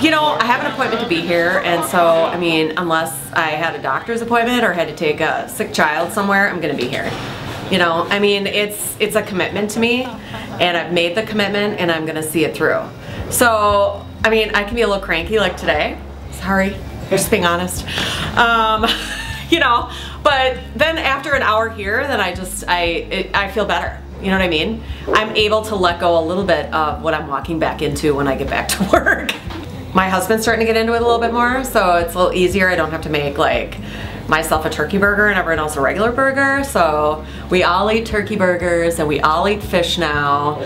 You know, I have an appointment to be here, and so, I mean, unless I had a doctor's appointment or had to take a sick child somewhere, I'm gonna be here. You know, I mean, it's a commitment to me, and I've made the commitment, and I'm gonna see it through. So, I mean, I can be a little cranky like today. Sorry, just being honest. You know, but then after an hour here, then I feel better. You know what I mean? I'm able to let go a little bit of what I'm walking back into when I get back to work. My husband's starting to get into it a little bit more, so it's a little easier. I don't have to make like myself a turkey burger and everyone else a regular burger. So we all eat turkey burgers and we all eat fish now.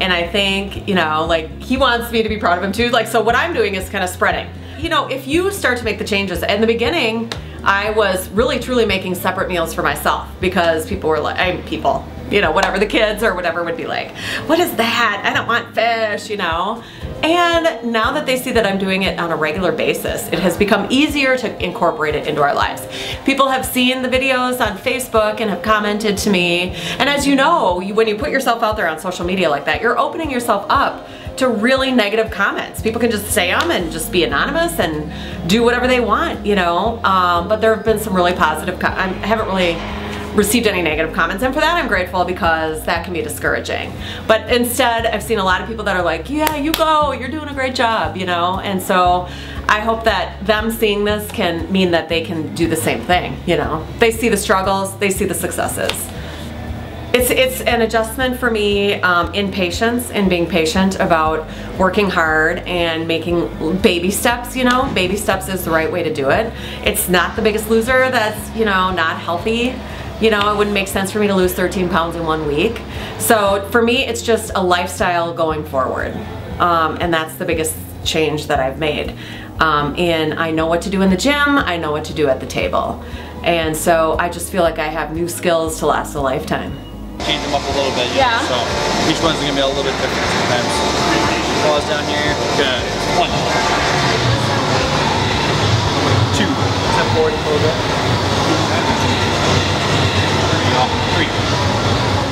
And I think, you know, like he wants me to be proud of him too. Like, so what I'm doing is kind of spreading. You know, if you start to make the changes, in the beginning, I was really truly making separate meals for myself because people were like, you know, whatever the kids or whatever would be like, what is that? I don't want fish, you know? And now that they see that I'm doing it on a regular basis, it has become easier to incorporate it into our lives. People have seen the videos on Facebook and have commented to me. And as you know, when you put yourself out there on social media like that, you're opening yourself up to really negative comments. People can just say them and just be anonymous and do whatever they want, you know? But there have been some really positive comments. I haven't really received any negative comments, and for that I'm grateful because that can be discouraging. But instead, I've seen a lot of people that are like, yeah, you go, you're doing a great job, you know? And so I hope that them seeing this can mean that they can do the same thing, you know? They see the struggles, they see the successes. It's an adjustment for me in patience and being patient about working hard and making baby steps, you know? Baby steps is the right way to do it. It's not The Biggest Loser that's, you know, not healthy. You know, it wouldn't make sense for me to lose 13 pounds in 1 week. So for me, it's just a lifestyle going forward. And that's the biggest change that I've made. And I know what to do in the gym, I know what to do at the table. And so I just feel like I have new skills to last a lifetime. Change them up a little bit, yeah. So each one's gonna be a little bit different sometimes. Pause down here, good. 1, 2, step forward a little bit. 3.